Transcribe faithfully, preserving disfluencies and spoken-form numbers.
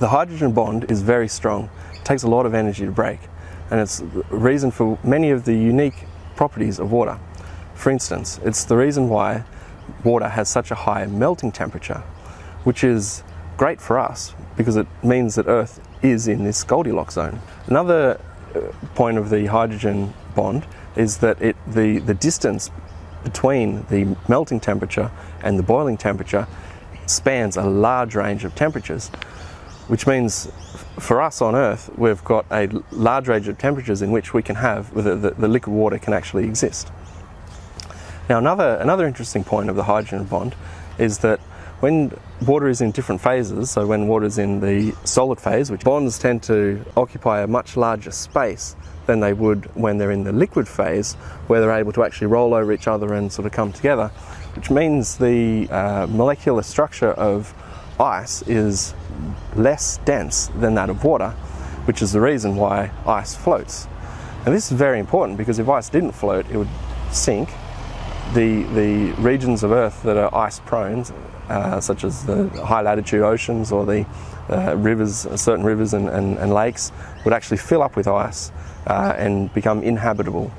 The hydrogen bond is very strong. It takes a lot of energy to break, and it's the reason for many of the unique properties of water. For instance, it's the reason why water has such a high melting temperature, which is great for us because it means that Earth is in this Goldilocks zone. Another point of the hydrogen bond is that it, the, the distance between the melting temperature and the boiling temperature spans a large range of temperatures, which means for us on Earth, we've got a large range of temperatures in which we can have, the, the, the liquid water can actually exist. Now another, another interesting point of the hydrogen bond is that when water is in different phases, so when water is in the solid phase, which bonds tend to occupy a much larger space than they would when they're in the liquid phase, where they're able to actually roll over each other and sort of come together, which means the uh, molecular structure of ice is less dense than that of water, which is the reason why ice floats. And this is very important because if ice didn't float, it would sink. The, the regions of Earth that are ice prone, uh, such as the high latitude oceans or the uh, rivers, certain rivers and, and, and lakes, would actually fill up with ice uh, and become inhabitable.